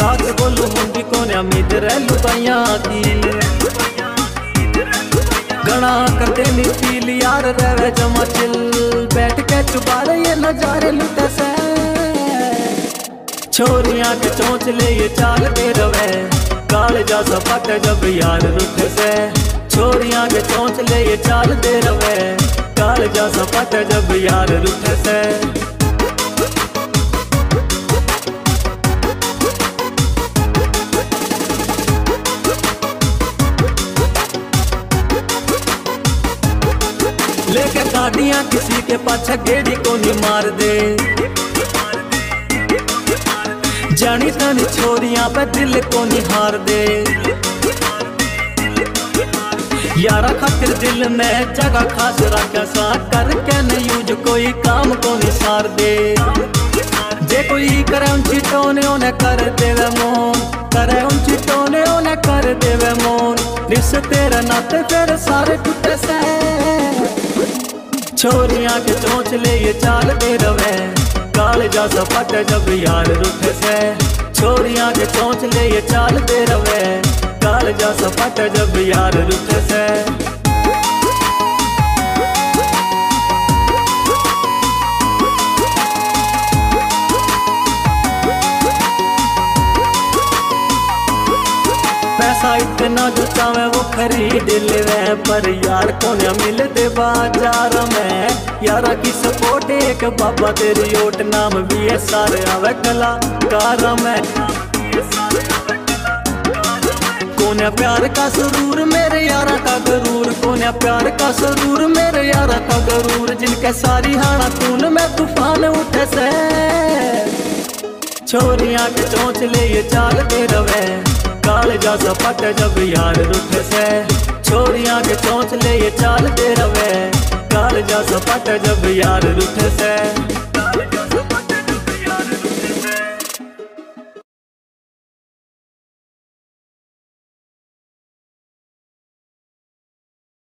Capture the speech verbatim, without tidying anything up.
साथ बोलू मुंडी कोने अमीद रहलू बाइया की गणा करते नी फील यार रवे जमा चिल बैठ के चुपा ये नजारे लुटे से छोरियां के चोंच ले ये चाल के रवे काल जा सपट जब यार रुठे से छोरियां के चोंच ले ये चाल दे रवे काल जा सपट जब यार रुठे से। लेके गाड़ियां किसी के पाछे गेड़ी को नहीं मार दे जानी तानी छोरियां पे दिल को नहीं हार दे यारा खातिर दिल ने जगह खास रखा सा करके न यूज कोई काम को नहीं सार दे जे कोई करे उन चीटों ने उन्हें कर देवे मोन करे उन चीटों ने उन्हें कर देवे मोन रिश्ते नाते फिर सारे टूटे से छोरियां के चोंच ले ये चाल दे रवे काल जा सपट जब यार रुठे से छोरियां के चोंच ले ये चाल दे रवे काल जा सपट जब यार रुठे से। पैसा इतना जो चावे वो खरीद लेवे पर यार को न मिलते बाजार में यारा की सपोर्ट एक बाबा तेरी ओट नाम वीएसआर आवे कलाकार में कोने प्यार का सुरूर मेरे यारा का गरूर कोने प्यार का सुरूर मेरे यारा का गरूर जिनके सारी हाना तून में तूफान उठे से छोरियां के चोंच ले ये चाल दे रवे काल जा सपट जब यार रुठे से छोरियां के चोंच ले ये चाल दे रवे काल जा सपट जब यार रुठे से।